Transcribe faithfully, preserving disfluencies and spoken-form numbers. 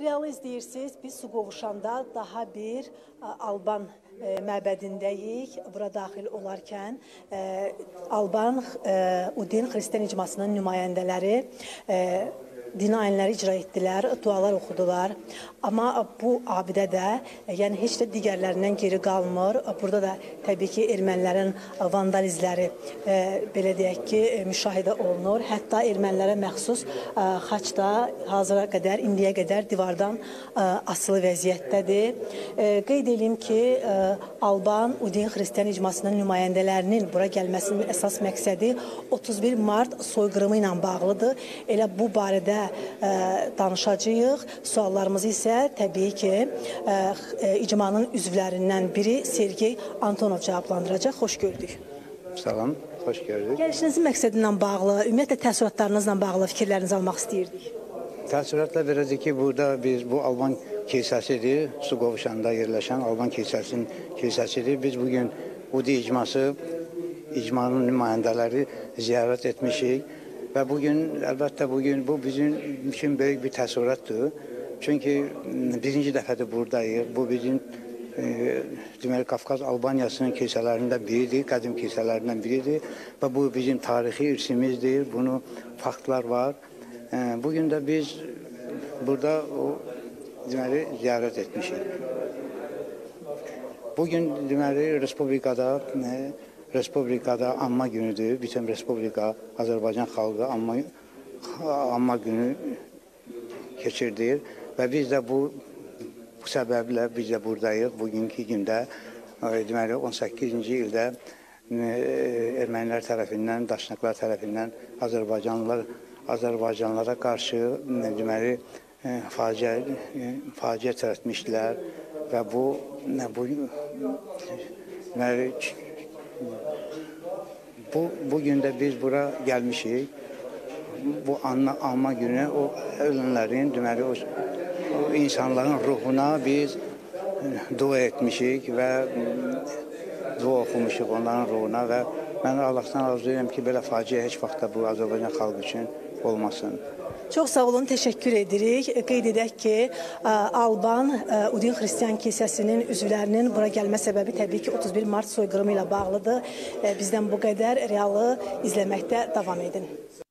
Real izləyirsiniz, biz su qovuşanda daha bir Alban məbədindəyik. Bura daxil olarkən Alban Udin Xristian icmasının nümayəndələri dini ayinləri icra etdilər, dualar oxudular. Amma bu abidə də, yəni heç də digərlərindən geri qalmır. Burada da təbii ki, ermənilərin vandalizləri, belə deyək ki, müşahidə olunur. Hətta ermənilərə məxsus xaç da hazıra qədər, indiyə qədər divardan asılı vəziyyətdədir. Qeyd edeyim ki, Alban Udin Xristian icmasının nümayəndələrinin bura gəlməsinin əsas məqsədi otuz bir mart soyqırımı ilə bağlıdır. Elə bu barədə danışacağıq. Suallarımızı isə təbii ki, icmanın üzvlərindən biri Sergey Antonov cavablandıracaq. Xoş gördük. Salam, xoş gördük. Gəlişinizin məqsədindən bağlı, ümumiyyətlə təəssüratlarınızla bağlı fikirlərinizi almaq istəyirdik. Təəssüratla verəcək ki, burada biz bu Alban kilsəsidir, su qovuşanda yerləşən Alban kilsəsinin kilsəsidir. Biz bugün Udi icması, icmanın nümayəndələri ziyarət etmişik. Və bugün, əlbəttə bugün bu bizim üçün böyük bir təəssüratdır. Çünki birinci dəfədir buradayıq. Bu bizim e, deməli Qafqaz Albaniyasının kilsələrindən biridir, qədim kilsələrindən biridir. Və bu bizim tarixi irsimizdir. Bunu faktlar var. E, bugün də biz burada o deməli ziyarət etmişik. Bugün deməli respublikada e, Respublikada anma günüdür. Bütün Respublika, Azərbaycan xalqı anma, anma günü keçirdir. Və biz də bu, bu səbəblə biz də buradayıq. Bugünkü gündə, deməli, on səkkizinci ildə ermənilər tərəfindən, Daşnaqlar tərəfindən Azərbaycanlılar, Azərbaycanlara qarşı deməli, faciə, faciə törətmişdilər. Və bu, bu deməli, Bu, bugün də biz bura gəlmişik, bu anma, anma günü o ölənlərin, deməli, o, o insanların ruhuna biz dua etmişik və dua oxumuşuq onların ruhuna və mən Allahdan arzulayıram ki, belə faciə heç vaxt da bu Azərbaycan xalqı üçün olmasın. Çox sağ olun, təşəkkür edirik. Qeyd edək ki, Alban Udin Xristian Kilsəsinin üzvlərinin bura gəlmə səbəbi təbii ki, otuz bir mart soyqırımı ilə bağlıdır. Bizdən bu qədər. Realı izləməkdə davam edin.